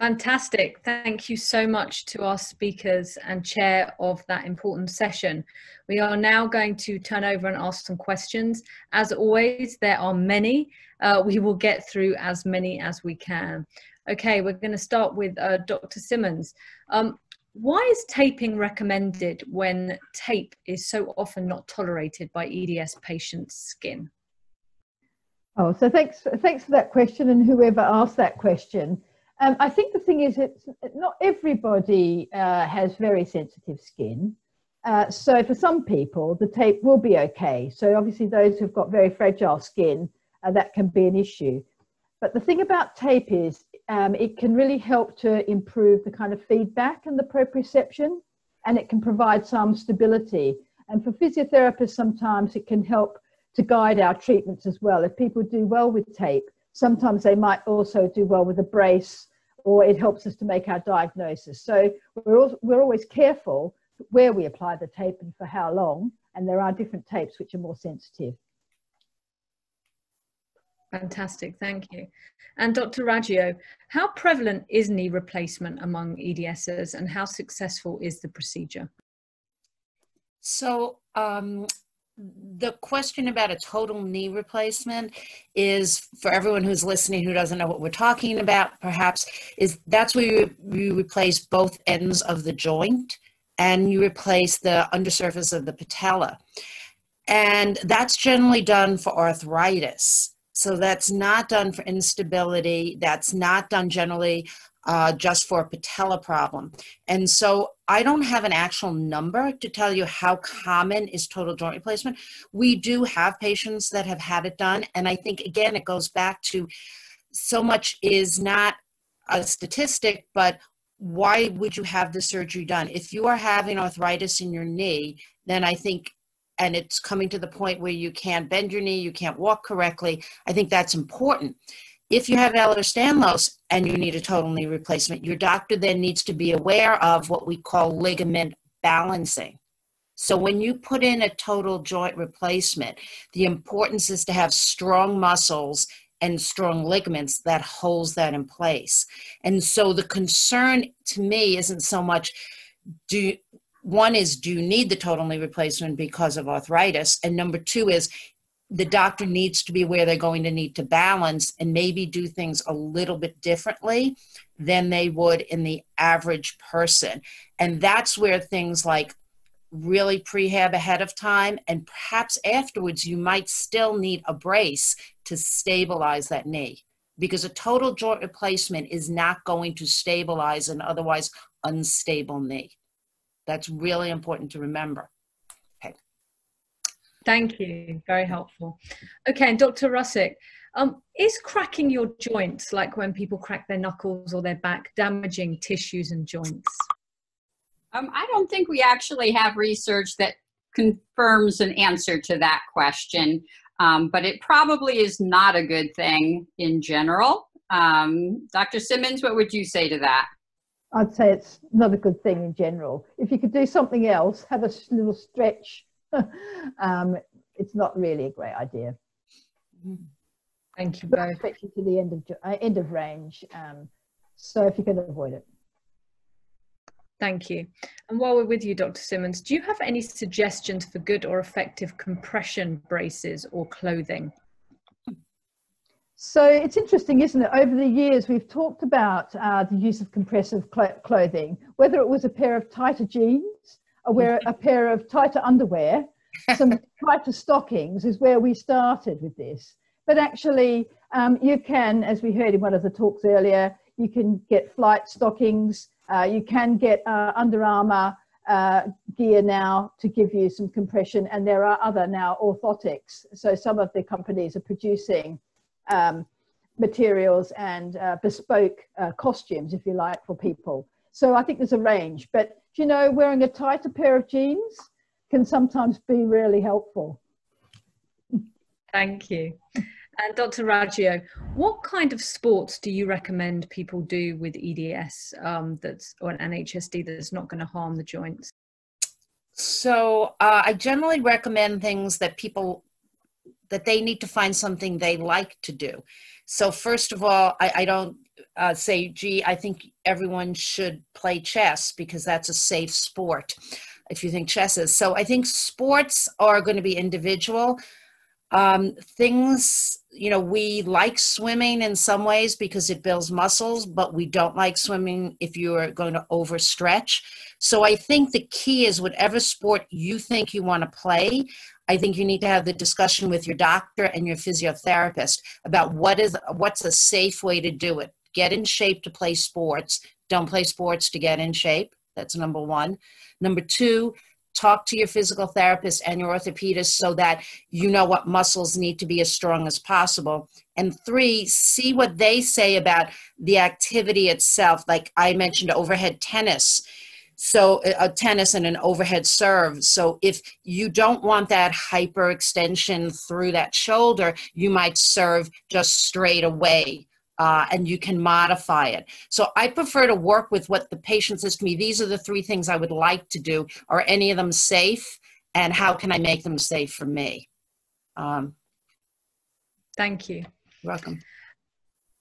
Fantastic. Thank you so much to our speakers and chair of that important session. We are now going to turn over and ask some questions. As always, there are many. We will get through as many as we can. Okay, we're going to start with Dr. Simmonds. Why is taping recommended when tape is so often not tolerated by EDS patients' skin? Oh, so thanks for that question and whoever asked that question. I think the thing is, it's not everybody has very sensitive skin. So for some people, the tape will be okay. So obviously those who've got very fragile skin, that can be an issue. But the thing about tape is it can really help to improve the kind of feedback and the proprioception, and it can provide some stability. And for physiotherapists, sometimes it can help to guide our treatments as well. If people do well with tape, sometimes they might also do well with a brace, or it helps us to make our diagnosis. So we're always careful where we apply the tape and for how long, and there are different tapes which are more sensitive. Fantastic, thank you. And Dr. Raggio, how prevalent is knee replacement among EDSers, and how successful is the procedure? So the question about a total knee replacement is, for everyone who's listening who doesn't know what we're talking about, perhaps, is that's where you replace both ends of the joint and you replace the undersurface of the patella. And that's generally done for arthritis. So that's not done for instability. That's not done generally just for a patella problem. And so I don't have an actual number to tell you how common is total joint replacement. We do have patients that have had it done. And I think, again, it goes back to so much is not a statistic, but why would you have the surgery done? If you are having arthritis in your knee, then I think, and it's coming to the point where you can't bend your knee, you can't walk correctly, I think that's important. If you have Ehlers-Danlos and you need a total knee replacement, your doctor then needs to be aware of what we call ligament balancing. So when you put in a total joint replacement, the importance is to have strong muscles and strong ligaments that holds that in place. And so the concern to me isn't so much, do you need the total knee replacement because of arthritis? And number two is, the doctor needs to be aware they're going to need to balance and maybe do things a little bit differently than they would in the average person. And that's where things like really prehab ahead of time, and perhaps afterwards you might still need a brace to stabilize that knee, because a total joint replacement is not going to stabilize an otherwise unstable knee. That's really important to remember. Thank you, very helpful. Okay, and Dr. Russek, is cracking your joints, like when people crack their knuckles or their back, damaging tissues and joints? I don't think we actually have research that confirms an answer to that question, but it probably is not a good thing in general. Dr. Simmonds, what would you say to that? I'd say it's not a good thing in general. If you could do something else, have a little stretch. It's not really a great idea. Thank you both. Especially to the end of range. So if you can avoid it. Thank you. And while we're with you, Dr. Simmonds, do you have any suggestions for good or effective compression braces or clothing? So it's interesting, isn't it? Over the years, we've talked about the use of compressive clothing, whether it was a pair of tighter jeans, where a pair of tighter underwear, some tighter stockings is where we started with this. But actually, you can, as we heard in one of the talks earlier, you can get flight stockings, you can get Under Armour gear now to give you some compression, and there are other now orthotics. So some of the companies are producing materials and bespoke costumes, if you like, for people. So I think there's a range, but you know, wearing a tighter pair of jeans can sometimes be really helpful. Thank you. And Dr. Raggio, what kind of sports do you recommend people do with EDS or an HSD that's not going to harm the joints? So I generally recommend things that people, that they need to find something they like to do. So first of all, I don't say, gee, I think everyone should play chess because that's a safe sport, if you think chess is. So I think sports are going to be individual. Things, you know, we like swimming in some ways because it builds muscles, but we don't like swimming if you're going to overstretch. So I think the key is whatever sport you think you want to play, I think you need to have the discussion with your doctor and your physiotherapist about what's a safe way to do it. Get in shape to play sports. Don't play sports to get in shape. That's number one. Number two, talk to your physical therapist and your orthopedist so that you know what muscles need to be as strong as possible. And three, see what they say about the activity itself. Like I mentioned, overhead tennis. So a tennis and an overhead serve. So if you don't want that hyperextension through that shoulder, you might serve just straight away and you can modify it. So I prefer to work with what the patient says to me. These are the three things I would like to do. Are any of them safe? And how can I make them safe for me? Thank you. You're welcome.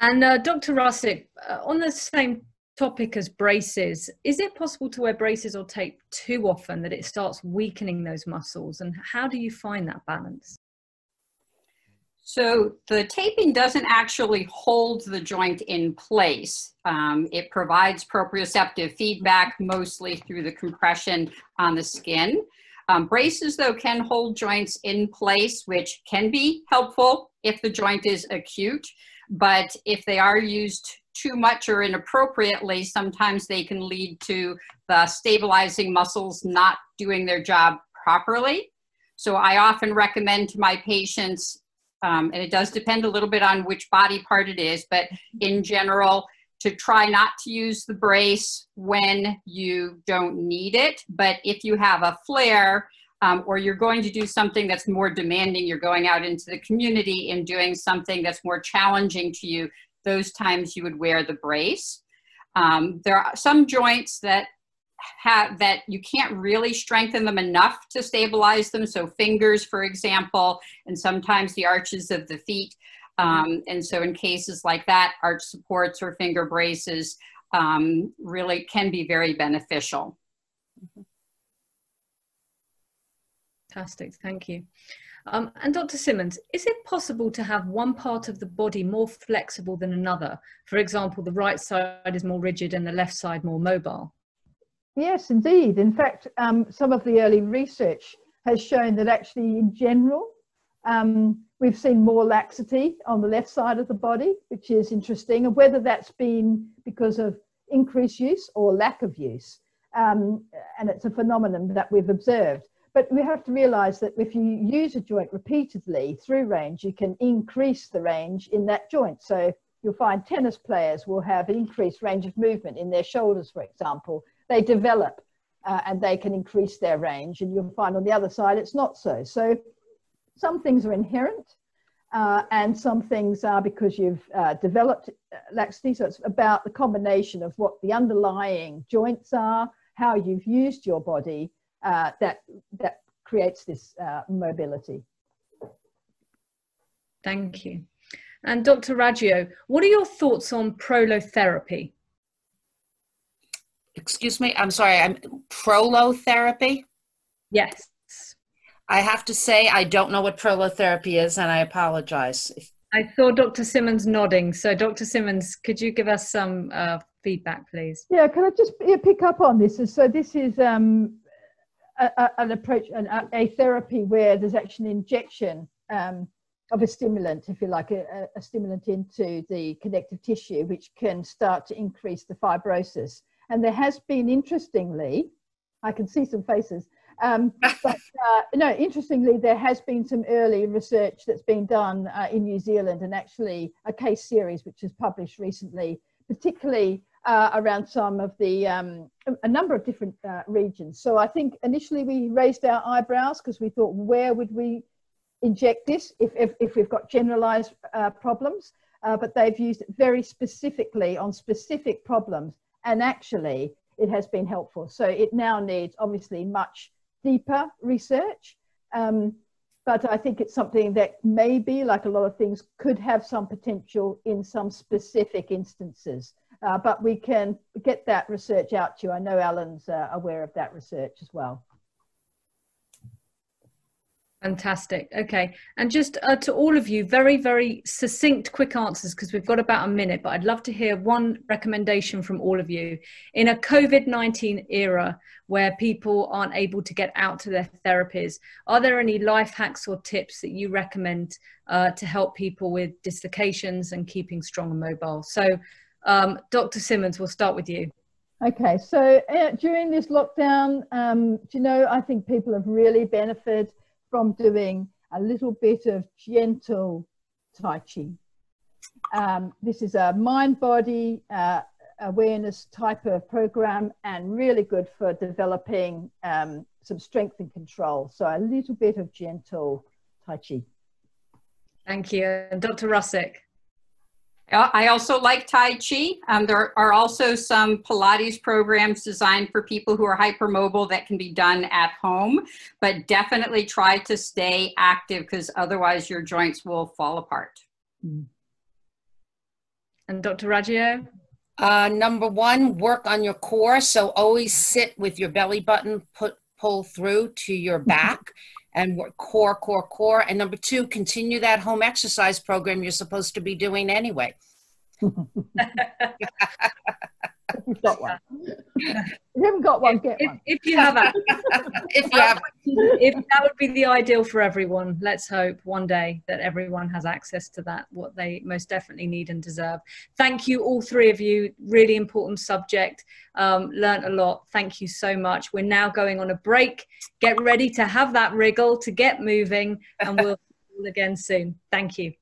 And Dr. Russek, on the same topic as braces, is it possible to wear braces or tape too often that it starts weakening those muscles, and how do you find that balance? So the taping doesn't actually hold the joint in place. It provides proprioceptive feedback mostly through the compression on the skin. Braces though can hold joints in place, which can be helpful if the joint is acute, but if they are used too much or inappropriately, sometimes they can lead to the stabilizing muscles not doing their job properly. So I often recommend to my patients, and it does depend a little bit on which body part it is, but in general, to try not to use the brace when you don't need it. But if you have a flare, or you're going to do something that's more demanding, you're going out into the community and doing something that's more challenging to you, those times you would wear the brace. There are some joints that you can't really strengthen them enough to stabilize them. So fingers, for example, and sometimes the arches of the feet. And so in cases like that, arch supports or finger braces really can be very beneficial. Fantastic, thank you. And Dr. Simmonds, is it possible to have one part of the body more flexible than another? For example, the right side is more rigid and the left side more mobile. Yes, indeed. In fact, some of the early research has shown that actually in general, we've seen more laxity on the left side of the body, which is interesting, and whether that's been because of increased use or lack of use. And it's a phenomenon that we've observed. But we have to realize that if you use a joint repeatedly through range, you can increase the range in that joint. So you'll find tennis players will have an increased range of movement in their shoulders, for example. They develop and they can increase their range. And you'll find on the other side, it's not so. So some things are inherent and some things are because you've developed laxity. So it's about the combination of what the underlying joints are, how you've used your body, that creates this mobility. Thank you. And Dr. Raggio, what are your thoughts on prolotherapy? Excuse me, I'm sorry, prolotherapy? Yes. I have to say I don't know what prolotherapy is, and I apologize. I saw Dr. Simmonds nodding, so Dr. Simmonds, could you give us some feedback, please? Yeah, can I just pick up on this? So this is an approach, a therapy where there's actually an injection of a stimulant, if you like, a stimulant into the connective tissue, which can start to increase the fibrosis. And there has been, interestingly, I can see some faces, interestingly, there has been some early research that's been done in New Zealand, and actually a case series which was published recently, particularly around some of the, a number of different regions. So I think initially we raised our eyebrows because we thought, where would we inject this if we've got generalized problems? But they've used it very specifically on specific problems, and actually it has been helpful. So it now needs obviously much deeper research But I think it's something that maybe, like a lot of things, could have some potential in some specific instances. But we can get that research out to you. I know Alan's aware of that research as well. Fantastic. Okay. And just to all of you, very, very succinct, quick answers, because we've got about a minute, but I'd love to hear one recommendation from all of you. In a COVID-19 era where people aren't able to get out to their therapies, are there any life hacks or tips that you recommend to help people with dislocations and keeping strong and mobile? So Dr. Simmonds, we'll start with you. Okay. So during this lockdown, you know, I think people have really benefited from doing a little bit of gentle Tai Chi. This is a mind-body awareness type of program and really good for developing some strength and control. So a little bit of gentle Tai Chi. Thank you. And Dr. Russek? I also like Tai Chi. There are also some Pilates programs designed for people who are hypermobile that can be done at home, but definitely try to stay active because otherwise your joints will fall apart. And Dr. Raggio? Number one, work on your core. So always sit with your belly button, pull through to your back. And work core. And number two, continue that home exercise program you're supposed to be doing anyway. You've got one. You haven't got one, get one. If you have it. If you have it. That would be the ideal for everyone. Let's hope one day that everyone has access to that, what they most definitely need and deserve. Thank you, all three of you. Really important subject. Learned a lot. Thank you so much. We're now going on a break. Get ready to have that wriggle, to get moving, and we'll see you all again soon. Thank you.